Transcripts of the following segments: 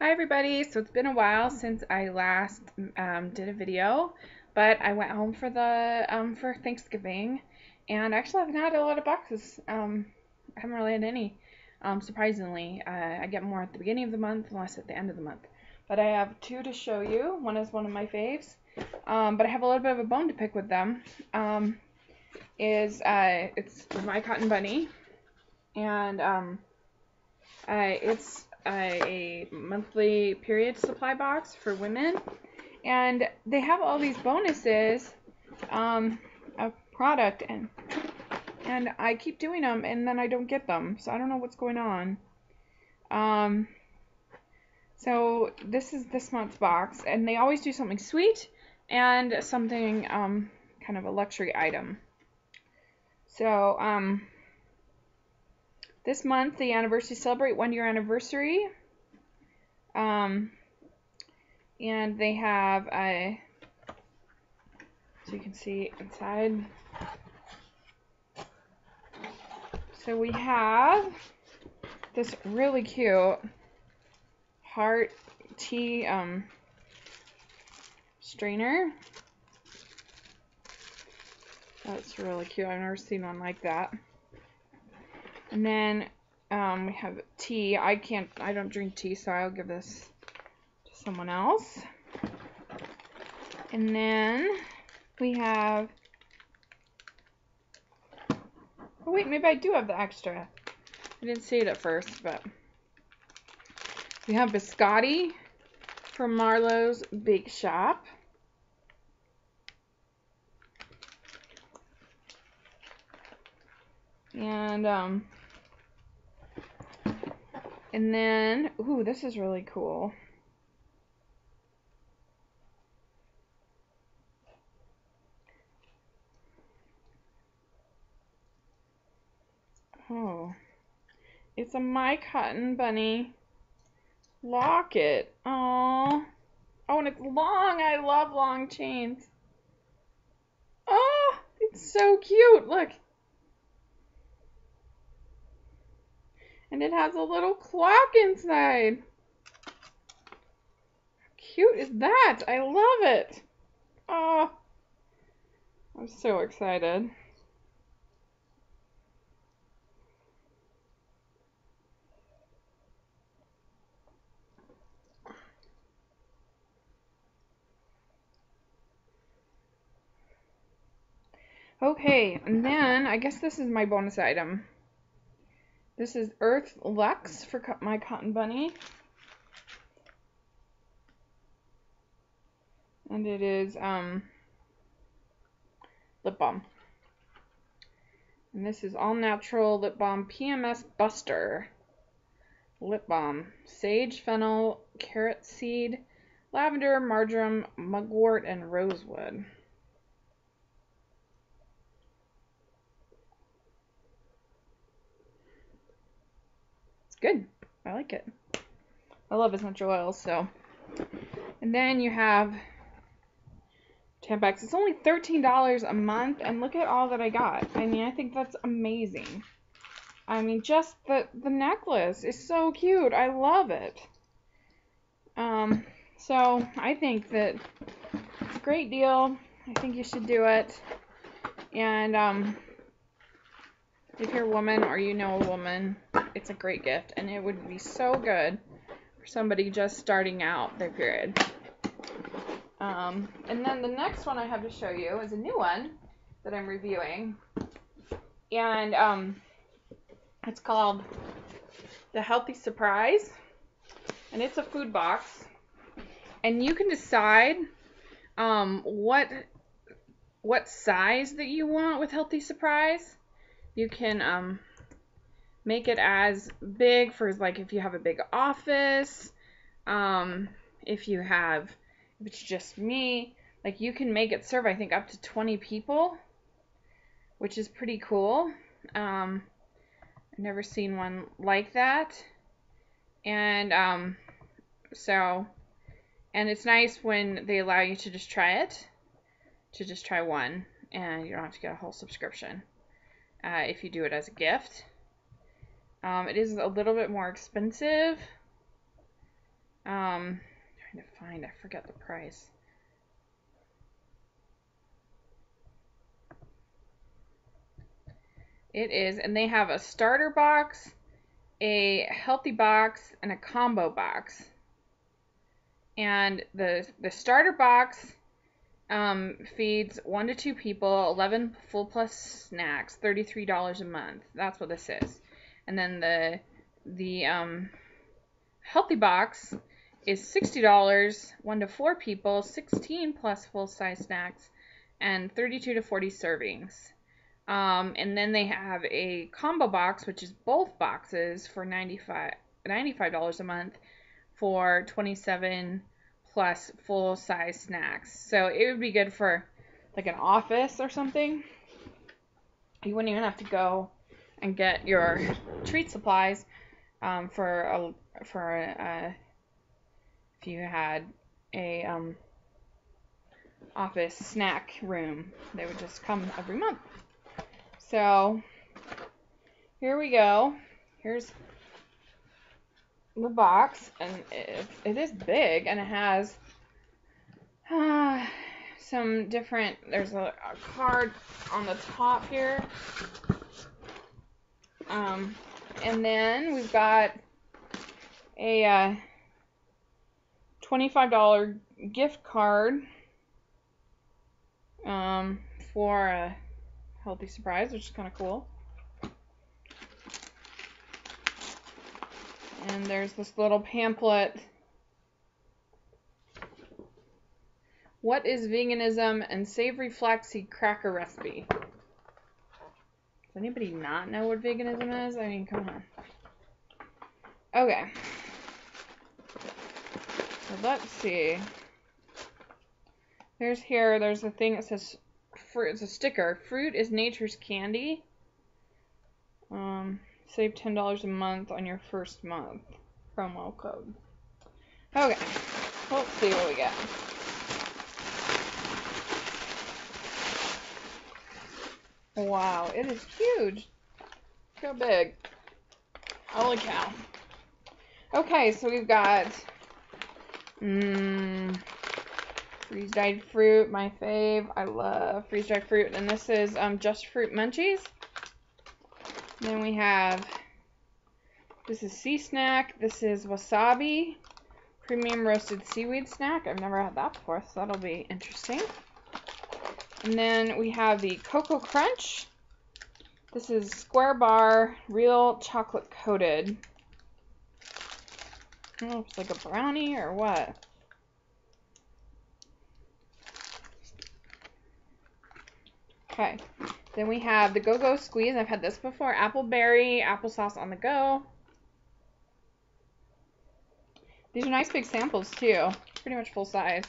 Hi everybody, so it's been a while since I last did a video, but I went home for the for Thanksgiving, and actually I've not had a lot of boxes. I haven't really had any, surprisingly. I get more at the beginning of the month and less at the end of the month. But I have two to show you. One is one of my faves, but I have a little bit of a bone to pick with them. It's My Cotton Bunny, and it's a monthly period supply box for women, and they have all these bonuses of product, and I keep doing them and then I don't get them, so I don't know what's going on. So this is this month's box, and they always do something sweet and something kind of a luxury item. So this month, the anniversary, celebrate 1 year anniversary, and they have a, so you can see inside, so we have this really cute heart tea strainer. That's really cute. I've never seen one like that. And then we have tea. I don't drink tea, so I'll give this to someone else. And then we have, oh wait, maybe I do have the extra. I didn't see it at first, but we have biscotti from Marlo's Bake Shop. And then, ooh, this is really cool. Oh, it's a My Cotton Bunny locket. Oh, oh, and it's long. I love long chains. Oh, it's so cute. Look. And it has a little clock inside. How cute is that? I love it. Oh, I'm so excited. Okay, and then I guess this is my bonus item. This is Earth Luxe for My Cotton Bunny. And it is lip balm. And this is all natural lip balm, PMS Buster lip balm. Sage, fennel, carrot seed, lavender, marjoram, mugwort, and rosewood. Good. I like it. I love essential oils, so. And then you have Tampax. It's only $13 a month, and look at all that I got. I mean, I think that's amazing. I mean, just the necklace is so cute. I love it. So I think that it's a great deal. I think you should do it. And if you're a woman or you know a woman, it's a great gift, and it would be so good for somebody just starting out their period. And then the next one I have to show you is a new one that I'm reviewing, and it's called the Healthy Surprise, and it's a food box, and you can decide what size that you want with Healthy Surprise. You can make it as big for, like, if you have a big office, if it's just me, like, you can make it serve, I think, up to 20 people, which is pretty cool. I've never seen one like that. And and it's nice when they allow you to just try it, to just try one, and you don't have to get a whole subscription if you do it as a gift. It is a little bit more expensive, Trying to find, I forget the price. It is, and they have a starter box, a healthy box, and a combo box. And the starter box feeds 1 to 2 people, 11 full plus snacks, $33 a month. That's what this is. And then the healthy box is $60, 1 to 4 people, 16 plus full size snacks, and 32 to 40 servings. And then they have a combo box, which is both boxes for $95 a month for 27 plus full size snacks. So it would be good for like an office or something. You wouldn't even have to go and get your treat supplies if you had a office snack room. They would just come every month. So here we go. Here's the box, and it is big, and it has some different. There's a card on the top here, and then we've got a $25 gift card for a Healthy Surprise, which is kind of cool. And there's this little pamphlet. What is veganism and savory flaxseed cracker recipe? Does anybody not know what veganism is? I mean, come on. Okay. So let's see. There's a thing that says fruit. It's a sticker. Fruit is nature's candy. Save $10 a month on your first month. Promo code. Okay, let's see what we got. Wow, it is huge. So big. Holy cow. Okay, so we've got freeze-dried fruit, my fave. I love freeze-dried fruit. And this is Just Fruit Munchies. Then we have, this is Sea Snack, this is Wasabi, Premium Roasted Seaweed Snack. I've never had that before, so that'll be interesting. And then we have the Cocoa Crunch. This is Square Bar, Real Chocolate Coated. I don't know if it's like a brownie or what. Okay. Then we have the Go-Go Squeeze. I've had this before. Appleberry, applesauce on the go. These are nice big samples, too. Pretty much full size.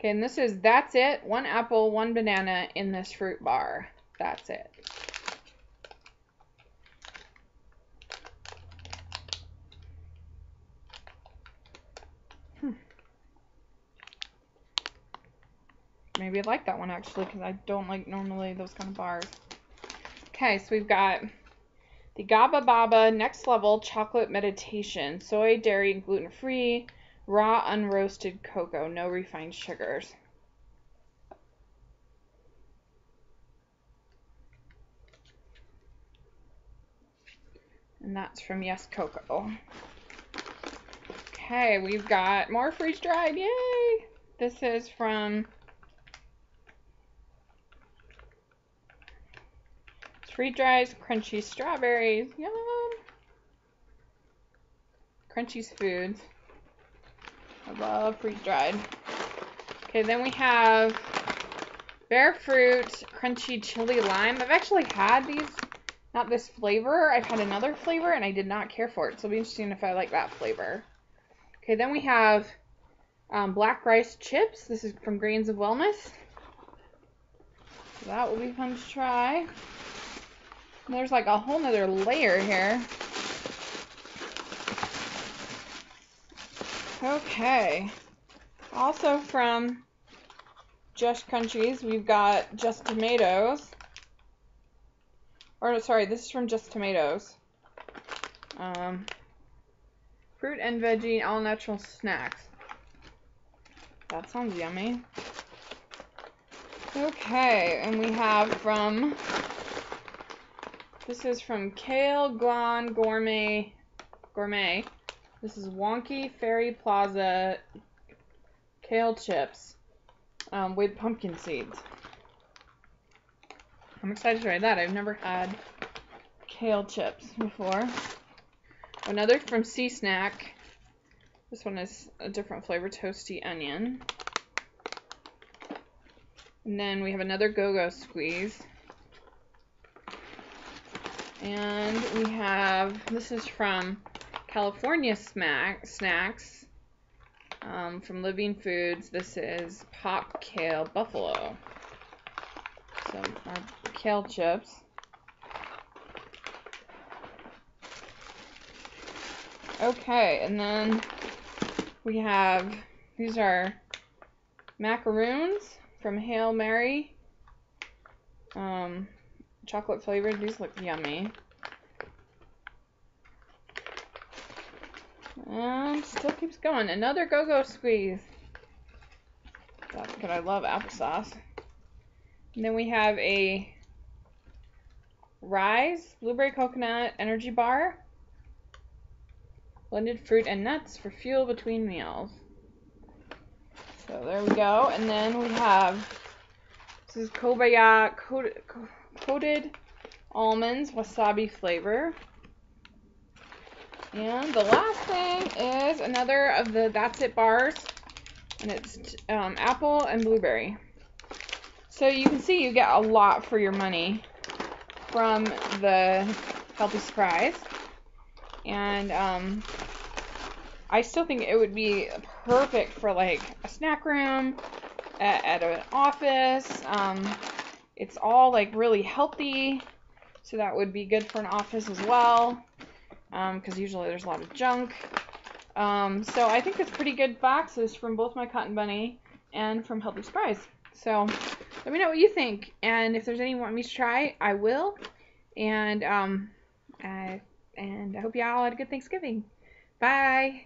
Okay, and this is That's It. 1 apple, 1 banana in this fruit bar. That's it. Maybe I like that one, actually, because I don't like normally those kind of bars. Okay, so we've got the Gaba Baba Next Level Chocolate Meditation. Soy, dairy, and gluten-free, raw, unroasted cocoa, no refined sugars. And that's from Yes Cocoa. Okay, we've got more freeze-dried. Yay! This is from... freeze-dried crunchy strawberries. Yum! Crunchy's Foods. I love freeze-dried. Okay, then we have Bare Fruit Crunchy Chili Lime. I've actually had these, not this flavor. I've had another flavor, and I did not care for it, so it'll be interesting if I like that flavor. Okay, then we have Black Rice Chips. This is from Grains of Wellness. So that will be fun to try. There's like a whole nother layer here. Okay. Also from Just Crunchies, we've got Just Tomatoes. Or sorry, this is from Just Tomatoes. Fruit and veggie and all natural snacks. That sounds yummy. Okay, and we have from, this is from Kale Gone Gourmet. This is Wonky Fairy Plaza kale chips with pumpkin seeds. I'm excited to try that. I've never had kale chips before. Another from Sea Snack. This one is a different flavor, toasty onion. And then we have another Go-Go Squeeze. And we have, this is from California Smack Snacks from Living Foods. This is Pop Kale Buffalo. So our kale chips. Okay, and then we have, these are macaroons from Hail Mary. Chocolate flavored. These look yummy. And still keeps going. Another Go-Go Squeeze. That's good. I love applesauce. And then we have a Rise Blueberry Coconut Energy Bar. Blended fruit and nuts for fuel between meals. So there we go. And then we have, this is Kobaya coated almonds, wasabi flavor. And the last thing is another of the That's It bars, and it's apple and blueberry. So you can see you get a lot for your money from the Healthy Surprise. And I still think it would be perfect for like a snack room at an office. It's all like really healthy, so that would be good for an office as well, because usually there's a lot of junk. So I think it's pretty good boxes from both My Cotton Bunny and from Healthy Surprise. So let me know what you think, and if there's any you want me to try, I will. And I hope y'all had a good Thanksgiving. Bye!